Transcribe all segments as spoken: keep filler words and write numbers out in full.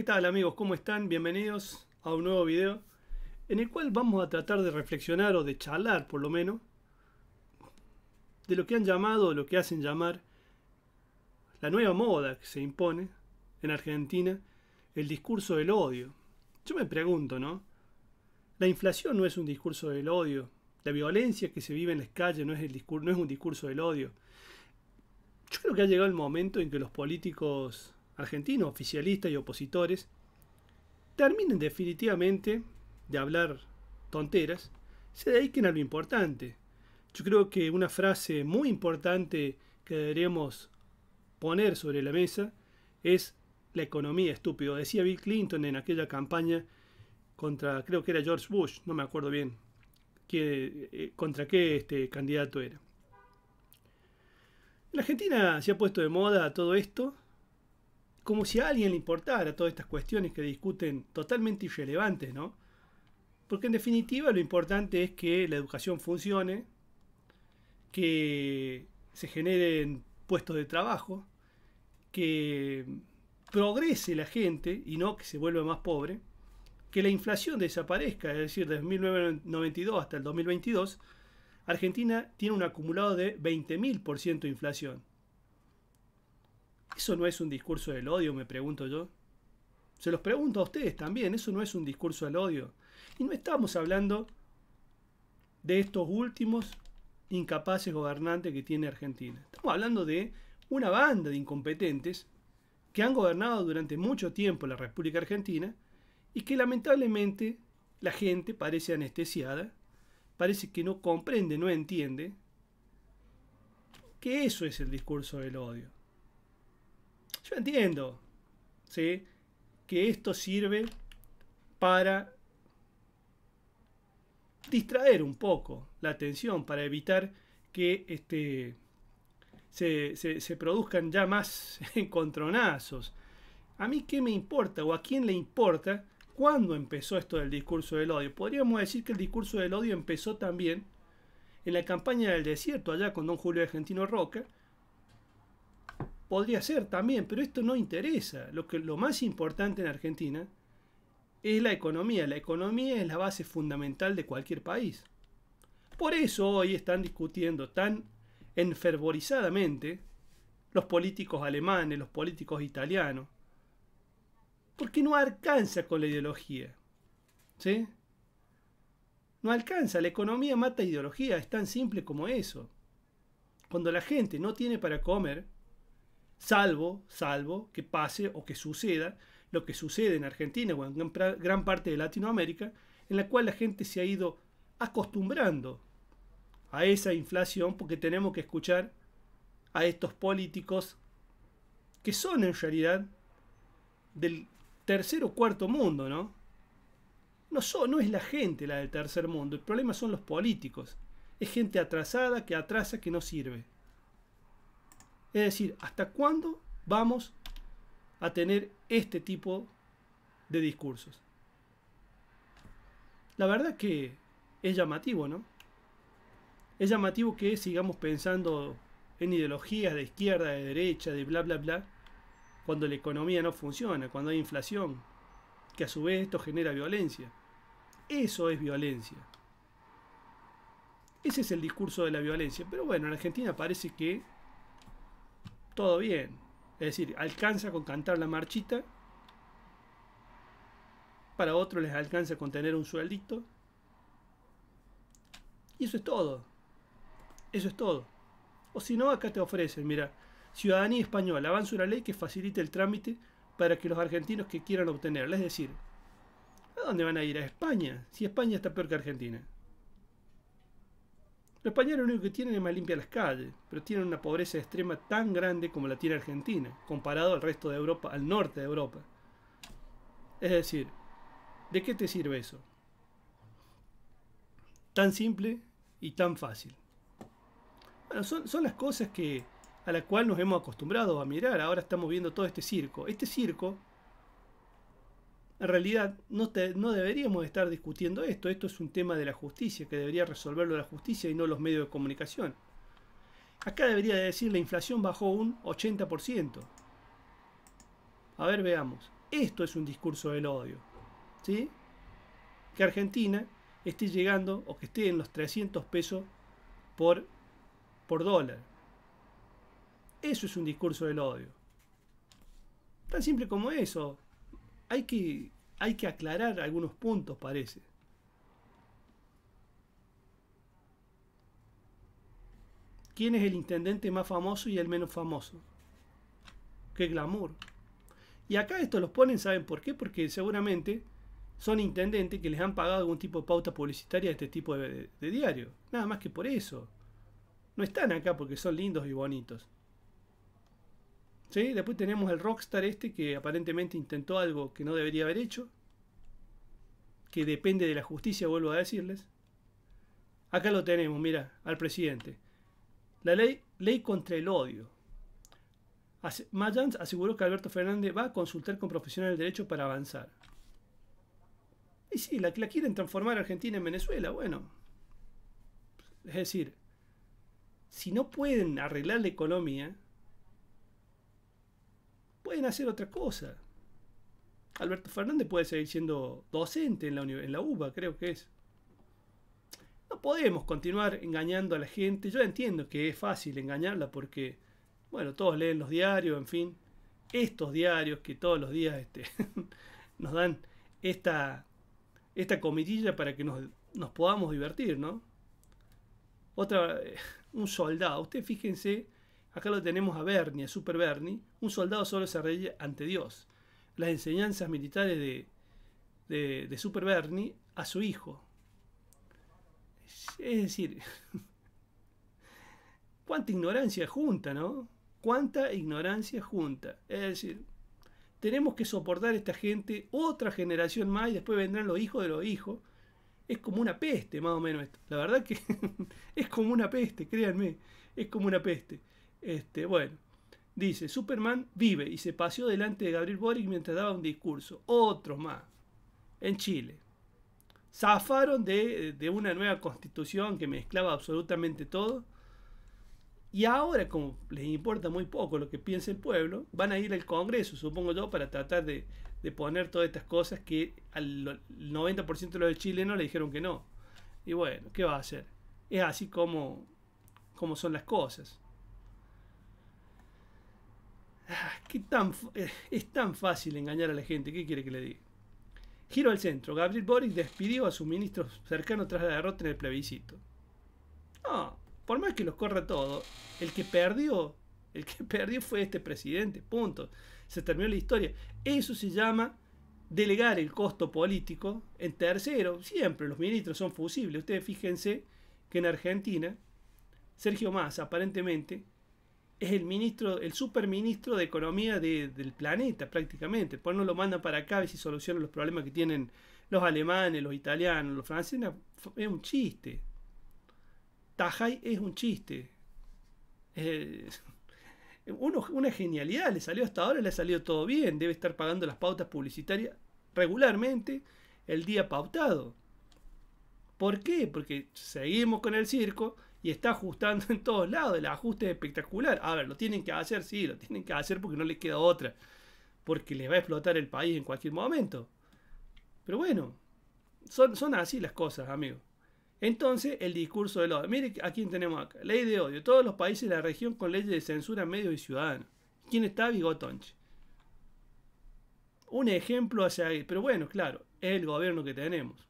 ¿Qué tal amigos? ¿Cómo están? Bienvenidos a un nuevo video en el cual vamos a tratar de reflexionar o de charlar, por lo menos, de lo que han llamado o lo que hacen llamar la nueva moda que se impone en Argentina, el discurso del odio. Yo me pregunto, ¿no? ¿La inflación no es un discurso del odio? ¿La violencia que se vive en las calles no es, el discur- no es un discurso del odio? Yo creo que ha llegado el momento en que los políticos argentinos, oficialistas y opositores, terminen definitivamente de hablar tonteras, se dediquen a lo importante. Yo creo que una frase muy importante que deberíamos poner sobre la mesa es la economía, estúpido. Decía Bill Clinton en aquella campaña contra, creo que era George Bush, no me acuerdo bien, que, eh, contra qué este candidato era. En Argentina se ha puesto de moda todo esto, como si a alguien le importara todas estas cuestiones que discuten totalmente irrelevantes, ¿no? Porque en definitiva lo importante es que la educación funcione, que se generen puestos de trabajo, que progrese la gente y no que se vuelva más pobre, que la inflación desaparezca, es decir, desde mil novecientos noventa y dos hasta el dos mil veintidós, Argentina tiene un acumulado de veinte mil por ciento de inflación. ¿Eso no es un discurso del odio, me pregunto yo? Se los pregunto a ustedes también, ¿eso no es un discurso del odio? Y no estamos hablando de estos últimos incapaces gobernantes que tiene Argentina. Estamos hablando de una banda de incompetentes que han gobernado durante mucho tiempo la República Argentina y que lamentablemente la gente parece anestesiada, parece que no comprende, no entiende, que eso es el discurso del odio. Yo entiendo, ¿sí?, que esto sirve para distraer un poco la atención, para evitar que este, se, se, se produzcan ya más encontronazos. ¿A mí qué me importa o a quién le importa cuándo empezó esto del discurso del odio? Podríamos decir que el discurso del odio empezó también en la campaña del desierto, allá con don Julio Argentino Roca. Podría ser también, pero esto no interesa. Lo, que, lo más importante en Argentina es la economía. La economía es la base fundamental de cualquier país. Por eso hoy están discutiendo tan enfervorizadamente los políticos alemanes, los políticos italianos. Porque no alcanza con la ideología. ¿Sí? No alcanza. La economía mata ideología. Es tan simple como eso. Cuando la gente no tiene para comer, Salvo, salvo que pase o que suceda lo que sucede en Argentina o en gran parte de Latinoamérica, en la cual la gente se ha ido acostumbrando a esa inflación porque tenemos que escuchar a estos políticos que son en realidad del tercer o cuarto mundo, ¿no? No, son, no es la gente la del tercer mundo, el problema son los políticos. Es gente atrasada, que atrasa, que no sirve. Es decir, ¿hasta cuándo vamos a tener este tipo de discursos? La verdad que es llamativo, ¿no? Es llamativo que sigamos pensando en ideologías de izquierda, de derecha, de bla, bla, bla, cuando la economía no funciona, cuando hay inflación, que a su vez esto genera violencia. Eso es violencia. Ese es el discurso de la violencia. Pero bueno, en Argentina parece que todo bien, es decir, alcanza con cantar la marchita, para otros les alcanza con tener un sueldito, y eso es todo, eso es todo. O si no, acá te ofrecen, mira, ciudadanía española, avanza una ley que facilite el trámite para que los argentinos que quieran obtenerla, es decir, ¿a dónde van a ir? ¿A España? Si España está peor que Argentina. Los españoles lo único que tienen es más limpiar las calles, pero tienen una pobreza extrema tan grande como la tiene Argentina, comparado al resto de Europa, al norte de Europa. Es decir, ¿de qué te sirve eso? Tan simple y tan fácil. Bueno, son, son las cosas que, a las cuales nos hemos acostumbrado a mirar. Ahora estamos viendo todo este circo. Este circo, en realidad, no, te, no deberíamos estar discutiendo esto. Esto es un tema de la justicia, que debería resolverlo la justicia y no los medios de comunicación. Acá debería decir, la inflación bajó un ochenta por ciento. A ver, veamos. Esto es un discurso del odio, ¿sí? Que Argentina esté llegando o que esté en los trescientos pesos por, por dólar. Eso es un discurso del odio. Tan simple como eso. Hay que, hay que aclarar algunos puntos, parece. ¿Quién es el intendente más famoso y el menos famoso? ¡Qué glamour! Y acá esto los ponen, ¿saben por qué? Porque seguramente son intendentes que les han pagado algún tipo de pauta publicitaria de este tipo de, de, de diario. Nada más que por eso. No están acá porque son lindos y bonitos. ¿Sí? Después tenemos el rockstar este que aparentemente intentó algo que no debería haber hecho. Que depende de la justicia, vuelvo a decirles. Acá lo tenemos, mira, al presidente. La ley, ley contra el odio. As- Mayans aseguró que Alberto Fernández va a consultar con profesionales del derecho para avanzar. Y sí, la, la quieren transformar a Argentina en Venezuela, bueno. Es decir, si no pueden arreglar la economía, pueden hacer otra cosa. Alberto Fernández puede seguir siendo docente en la, en la U B A, creo que es. No podemos continuar engañando a la gente. Yo entiendo que es fácil engañarla porque, bueno, todos leen los diarios, en fin. Estos diarios que todos los días este, nos dan esta, esta comidilla para que nos, nos podamos divertir, ¿no? Otra, un soldado. Ustedes fíjense. Acá lo tenemos a Bernie, a Super Bernie. Un soldado solo se arrodilla ante Dios. Las enseñanzas militares de, de, de Super Bernie a su hijo. Es decir, cuánta ignorancia junta, ¿no? Cuánta ignorancia junta. Es decir, tenemos que soportar a esta gente, otra generación más, y después vendrán los hijos de los hijos. Es como una peste, más o menos esto. La verdad que es como una peste, créanme. Es como una peste. Este, bueno, dice, Superman vive y se paseó delante de Gabriel Boric mientras daba un discurso. Otros más. En Chile. Zafaron de, de una nueva constitución que mezclaba absolutamente todo. Y ahora, como les importa muy poco lo que piensa el pueblo, van a ir al Congreso, supongo yo, para tratar de, de poner todas estas cosas que al noventa por ciento de los chilenos le dijeron que no. Y bueno, ¿qué va a hacer? Es así como, como son las cosas. ¿Qué tan, es tan fácil engañar a la gente? ¿Qué quiere que le diga? Giro al centro. Gabriel Boric despidió a sus ministros cercanos tras la derrota en el plebiscito. No, por más que los corra todo, el que perdió, el que perdió fue este presidente, punto. Se terminó la historia. Eso se llama delegar el costo político en tercero. Siempre los ministros son fusibles. Ustedes fíjense que en Argentina, Sergio Massa, aparentemente, es el ministro, el superministro de economía de, del planeta prácticamente. Por no lo mandan para acá a ver si solucionan los problemas que tienen los alemanes, los italianos, los franceses. Es un chiste. Tajay es un chiste. Eh, uno, una genialidad. Le salió hasta ahora, le ha salido todo bien. Debe estar pagando las pautas publicitarias regularmente el día pautado. ¿Por qué? Porque seguimos con el circo. Y está ajustando en todos lados. El ajuste es espectacular. A ver, lo tienen que hacer, sí, lo tienen que hacer porque no les queda otra. Porque les va a explotar el país en cualquier momento. Pero bueno, son, son así las cosas, amigos. Entonces, el discurso del odio. Mire a quién tenemos acá. Ley de odio. Todos los países de la región con leyes de censura, medios y ciudadanos. ¿Quién está? Bigotonche. Un ejemplo hacia ahí. Pero bueno, claro, es el gobierno que tenemos.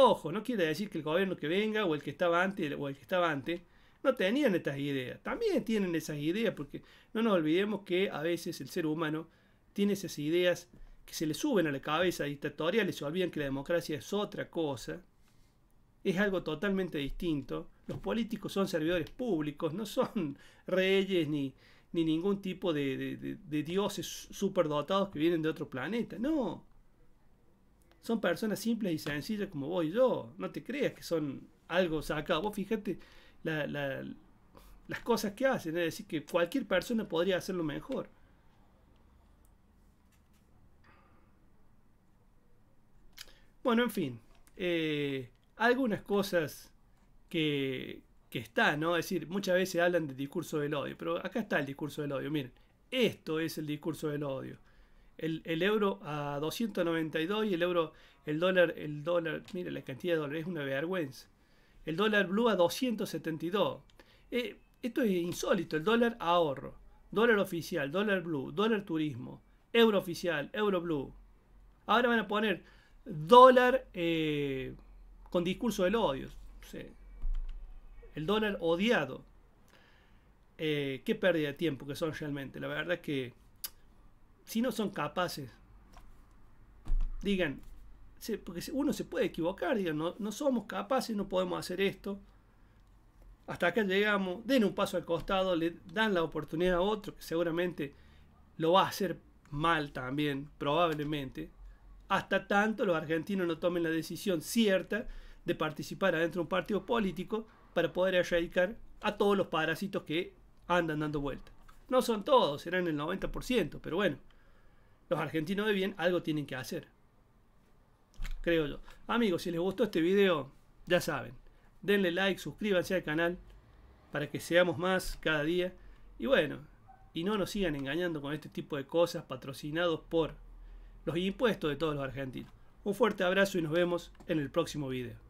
Ojo, no quiere decir que el gobierno que venga o el que estaba antes o el que estaba antes no tenían estas ideas. También tienen esas ideas porque no nos olvidemos que a veces el ser humano tiene esas ideas que se le suben a la cabeza dictatoriales, se olvidan que la democracia es otra cosa, es algo totalmente distinto. Los políticos son servidores públicos, no son reyes ni, ni ningún tipo de, de, de, de dioses superdotados que vienen de otro planeta, no. Son personas simples y sencillas como vos y yo. No te creas que son algo sacado. Vos fíjate la, la, las cosas que hacen. Es decir, que cualquier persona podría hacerlo mejor. Bueno, en fin. Eh, algunas cosas que, que están, ¿no? Es decir, muchas veces hablan del discurso del odio. Pero acá está el discurso del odio. Miren, esto es el discurso del odio. el, el euro a doscientos noventa y dos y el euro, el dólar, el dólar, mire la cantidad de dólares, es una vergüenza. El dólar blue a doscientos setenta y dos. Eh, esto es insólito, el dólar ahorro, dólar oficial, dólar blue, dólar turismo, euro oficial, euro blue. Ahora van a poner dólar eh, con discurso del odio. Sí. El dólar odiado. Eh, qué pérdida de tiempo que son realmente. La verdad es que si no son capaces, digan, porque uno se puede equivocar, digan, no, no somos capaces, no podemos hacer esto. Hasta acá llegamos, den un paso al costado, le dan la oportunidad a otro que seguramente lo va a hacer mal también, probablemente. Hasta tanto los argentinos no tomen la decisión cierta de participar adentro de un partido político para poder erradicar a todos los parásitos que andan dando vueltas. No son todos, serán el noventa por ciento, pero bueno, los argentinos de bien algo tienen que hacer, creo yo. Amigos, si les gustó este video, ya saben, denle like, suscríbanse al canal para que seamos más cada día. Y bueno, y no nos sigan engañando con este tipo de cosas patrocinados por los impuestos de todos los argentinos. Un fuerte abrazo y nos vemos en el próximo video.